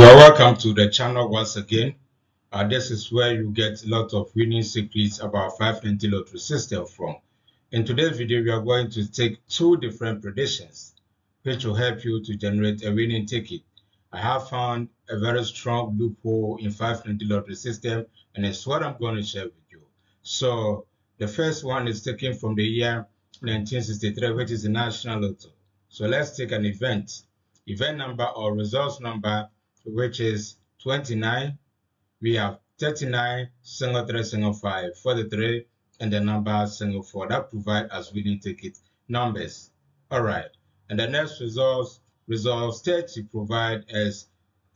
You are welcome to the channel once again. This is where you get a lot of winning secrets about 520 lottery system from. In today's video, we are going to take two different predictions which will help you to generate a winning ticket. I have found a very strong loophole in 520 lottery system, and it's what I'm going to share with you. So the first one is taken from the year 1963, which is the National Lotto. So let's take an event number or results number, which is 29. We have 39, single 3, single 5, 43, and the number single 4. That provides us winning ticket numbers. All right. And the next results 30 provide as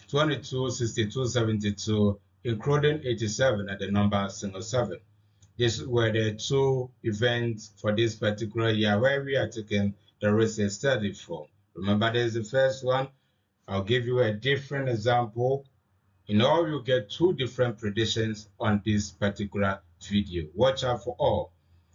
22, 62, 72, including 87 at the number single 7. These were the two events for this particular year where we are taking the risk study from. Remember, there's the first one. I'll give you a different example. In all, you get two different predictions on this particular video. Watch out for all.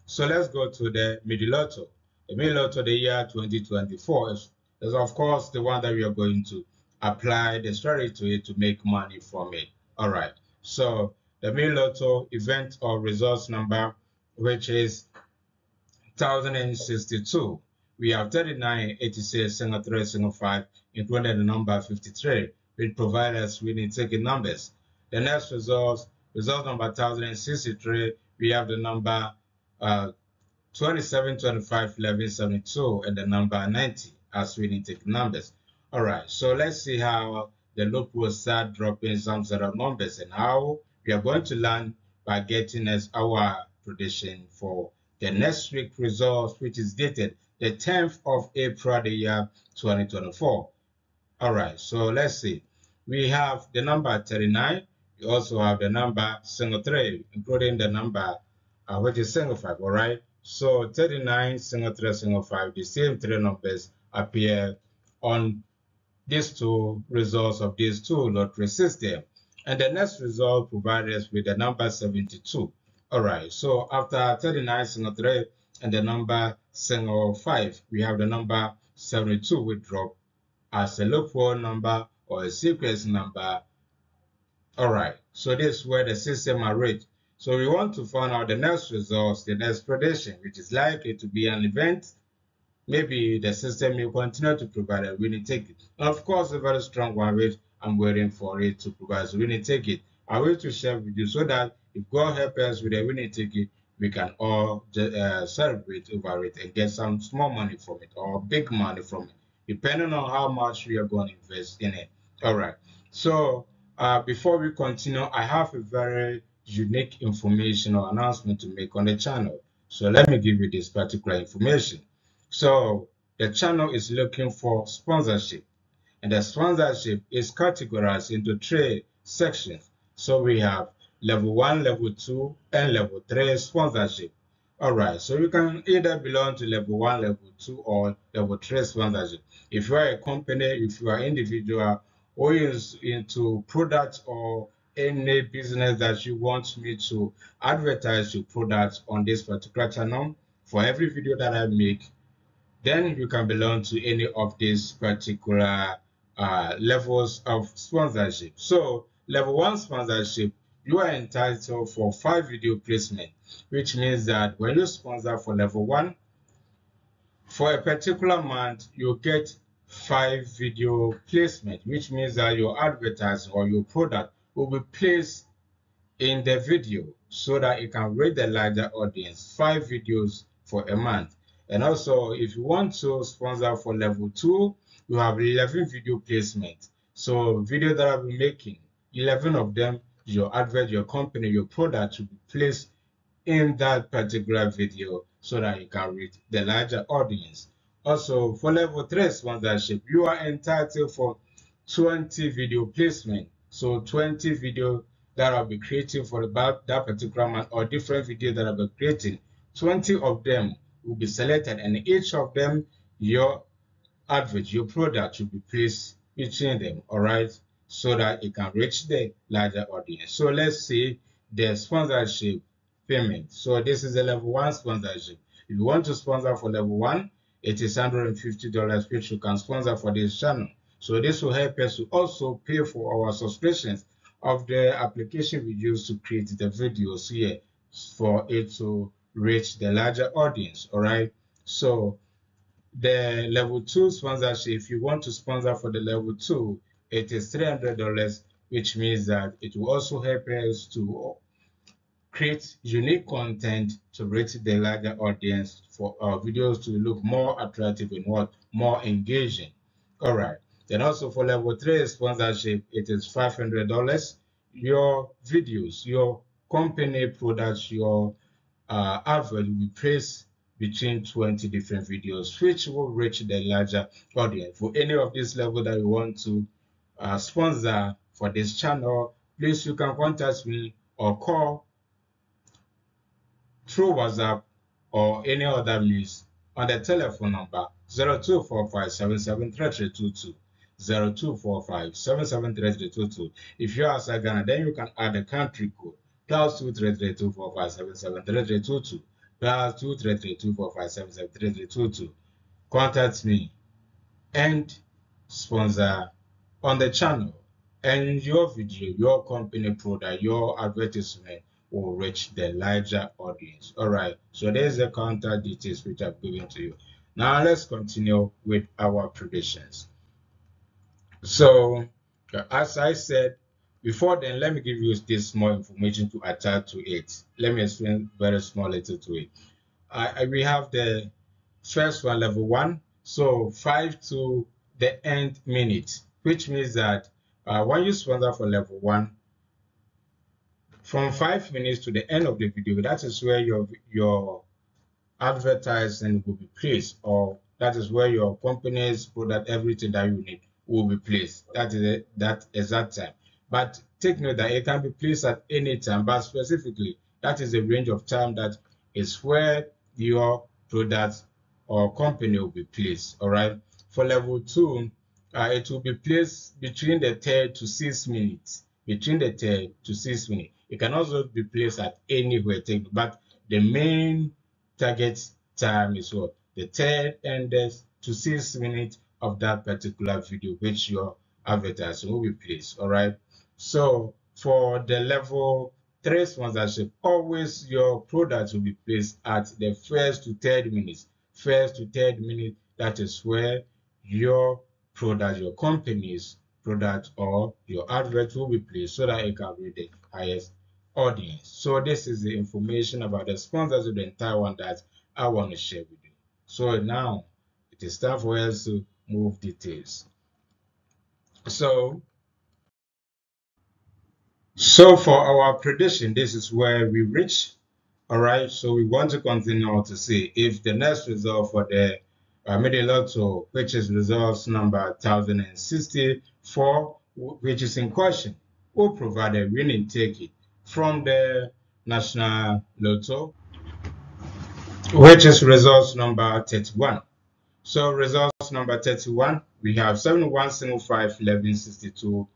So let's go to the Midilotto. The Midilotto, the year 2024, is of course the one that we are going to apply the strategy to it to make money from it. All right. So the Midilotto event or results number, which is 1062. We have 39, 86, single 3, single 5, including the number 53, which provides us winning ticket numbers. The next result number 1063, we have the number 27, 25, 11, 72, and the number 90 as winning ticket numbers. All right, so let's see how the loop will start dropping some sort of numbers and how we are going to learn by getting us our prediction for the next week results, which is dated the 10th of April, the year 2024. All right, so let's see. We have the number 39. We also have the number single 3, including the number which is single 5. All right, so 39, single 3, single 5. The same three numbers appear on these two results of these two lottery system. And the next result provides us with the number 72. All right, so after 39, single 3, and the number single 5, we have the number 72, which drop as a loophole number or a sequence number. All right, so this is where the system are rich. So we want to find out the next results, the next prediction, which is likely to be an event. Maybe the system will continue to provide a winning ticket. And of course, a very strong one, which I'm waiting for it to provide a winning ticket. I will to share with you so that if God helps us with a winning ticket, we can all celebrate over it and get some small money from it or big money from it, depending on how much we are going to invest in it. All right. So before we continue, I have a very unique information or announcement to make on the channel. So let me give you this particular information. So the channel is looking for sponsorship, and the sponsorship is categorized into three sections. So we have level 1, level 2, and level 3 sponsorship. All right, so you can either belong to level 1, level 2, or level 3 sponsorship. If you are a company, if you are an individual, or you're into products or any business that you want me to advertise your products on this particular channel for every video that I make, then you can belong to any of these particular levels of sponsorship. So level 1 sponsorship, you are entitled for 5 video placement, which means that when you sponsor for level 1, for a particular month, you get 5 video placement, which means that your advertising or your product will be placed in the video so that it can reach a larger audience. 5 videos for a month. And also, if you want to sponsor for level 2, you have 11 video placement. So video that I'll be making, 11 of them, your advert, your company, your product to be placed in that particular video so that you can reach the larger audience. Also, for level 3 sponsorship, you are entitled for 20 video placement. So 20 video that I'll be creating for about that particular month or different video that I'll be creating, 20 of them will be selected, and each of them, your advert, your product will be placed between them, all right? So that it can reach the larger audience. So let's see the sponsorship payment. So this is the level 1 sponsorship. If you want to sponsor for level 1, it is $150, which you can sponsor for this channel. So this will help us to also pay for our subscriptions of the application we use to create the videos here for it to reach the larger audience. All right. So the level 2 sponsorship, if you want to sponsor for the level 2, it is $300, which means that it will also help us to create unique content to reach the larger audience for our videos to look more attractive and more engaging. All right. Then also for level 3 sponsorship, it is $500. Your videos, your company products, your advert will be placed between 20 different videos, which will reach the larger audience. For any of this level that you want to sponsor for this channel, please you can contact me or call through WhatsApp or any other means on the telephone number 0245773322, 0245773322. If you are outside Ghana, then you can add the country code +23324577322, +23324577322. Contact me and sponsor on the channel, and your video, your company product, your advertisement will reach the larger audience. All right, so there's the contact details which I've given to you. Now let's continue with our predictions. So as I said before, then let me give you this small information to attach to it. Let me explain very small little to it. We have the first one, level 1, so 5 to the end minute, which means that when you sponsor for level 1, from 5 minutes to the end of the video, that is where your advertising will be placed, or that is where your company's product, everything that you need will be placed. That is it, that exact time. But take note that it can be placed at any time, but specifically, that is the range of time that is where your product or company will be placed. All right. For level 2, it will be placed between the 3rd to 6th minute. Between the 3rd to 6th minute. It can also be placed at anywhere, but the main target time is what? The 3rd to 6th minute of that particular video, which your advertiser will be placed. All right. So for the level 3 sponsorship, always your products will be placed at the 1st to 3rd minutes. 1st to 3rd minute, that is where your product, your company's product or your advert will be placed so that it can reach the highest audience. So this is the information about the sponsors of the entire one that I want to share with you. So now it is time for us to move details. So for our prediction, this is where we reach. All right. So we want to continue to see if the next result for the Medi Lotto, which is results number 1064, which is in question, will provide a winning ticket from the National Lotto, which is results number 31. So results number 31, we have 71, 05, 11, 62,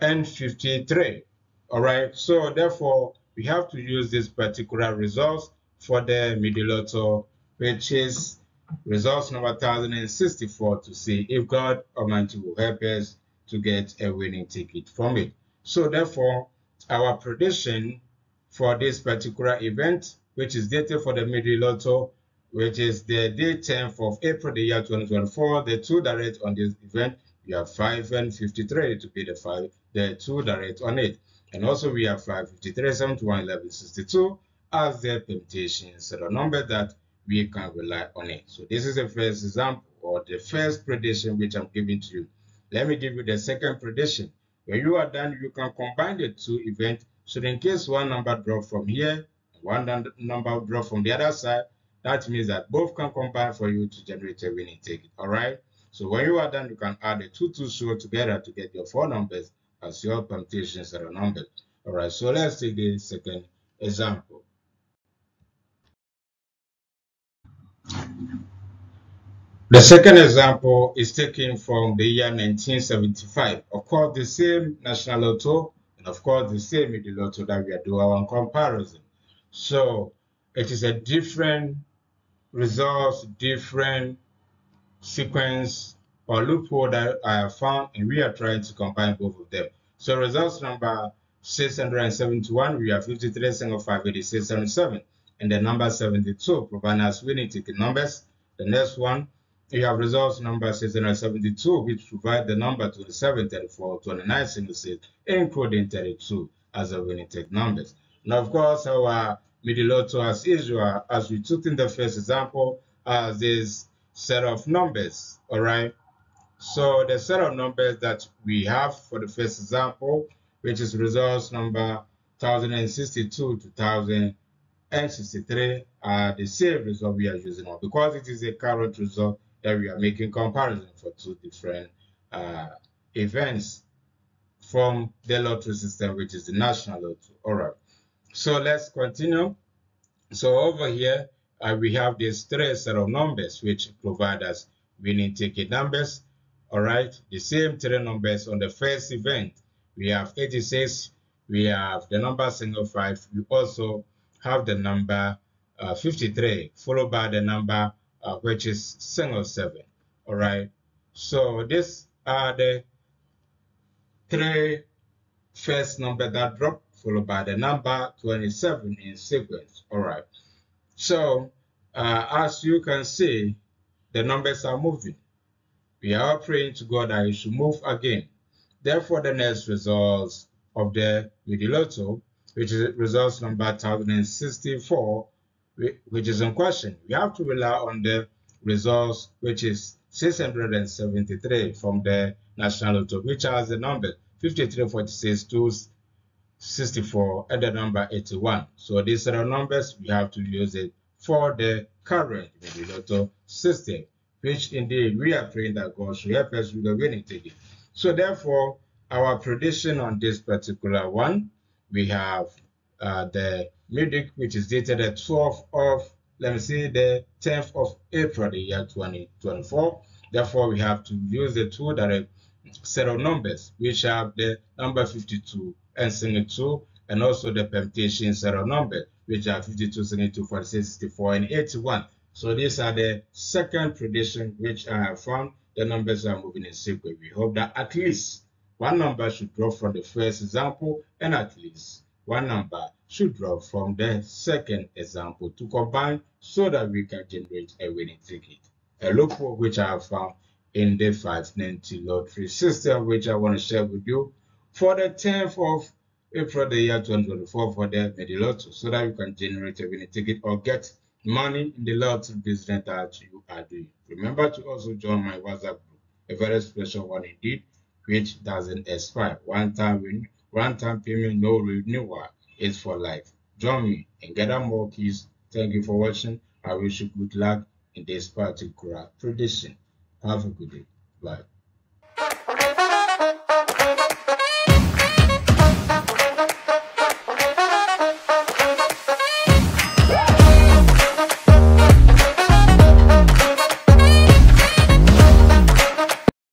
and 53. All right. So therefore, we have to use this particular results for the Medi Lotto, which is results number 1064, to see if God Almighty will help us to get a winning ticket from it. So therefore, our prediction for this particular event, which is dated for the Medi Lotto, which is the day 10th of April, the year 2024, the two direct on this event, we have 5 and 53 to be the two direct on it. And also we have 5, 53, 71, 11, 62 as the permutations, so the number that we can rely on it. So this is the first example or the first prediction which I'm giving to you. Let me give you the second prediction. When you are done, you can combine the two events. So in case one number drops from here, one number drops from the other side, that means that both can combine for you to generate a winning ticket. All right. So when you are done, you can add the two together to get your 4 numbers as your permutations are numbered. All right. So let's take the second example. The second example is taken from the year 1975. Of course, the same National Lotto, and of course, the same Medi Lotto that we are doing our comparison. So it is a different results, different sequence or loophole that I have found, and we are trying to combine both of them. So results number 671, we have 53 single 58677, and the number 72, providing us winning ticket numbers. The next one, you have results number 672, which provide the number 27, 34, 29 single 6, including 32 as a winning ticket numbers. Now, of course, our middle lotto, as usual, as we took in the first example, this set of numbers, all right? So the set of numbers that we have for the first example, which is results number 1062 to 1063, are the same result we are using now, because it is a correct result that we are making comparison for two different events from the lottery system, which is the national lottery. All right, so let's continue. So over here, we have these three set of numbers which provide us winning ticket numbers. All right, the same three numbers on the first event. We have 86, we have the number single 5, we also have the number 53, followed by the number which is single 7. All right, so these are the three first number that drop, followed by the number 27 in sequence. All right, so as you can see, the numbers are moving. We are praying to God that it should move again. Therefore, the next results of the middle lotto, which is results number 1064, which is in question, we have to rely on the results, which is 673 from the national lotto, which has the number 53, 46, 264, and the number 81. So these are the numbers we have to use it for the current middle lotto system, which indeed we are praying that God should help us with the winning ticket. So therefore, our prediction on this particular one, we have the MIDIC, which is dated the 10th of April, the year 2024. Therefore, we have to use the two direct set of numbers, which have the number 52 and single 2, and also the permutation set of numbers, which are 52, single 2, 46, 64, and 81. So these are the second prediction which I have found. The numbers are moving in sequence. We hope that at least one number should drop from the first example, and at least one number should drop from the second example to combine so that we can generate a winning ticket. A loophole which I have found in the 590 lottery system, which I want to share with you for the 10th of April, the year 2024 for the middle lottery, so that you can generate a winning ticket or get money in the lottery business that you are doing. Remember to also join my WhatsApp group, a very special one indeed, which doesn't expire. One time payment, no renewal. It's for life. Join me and get out more keys. Thank you for watching. I wish you good luck in this particular prediction. Have a good day. Bye.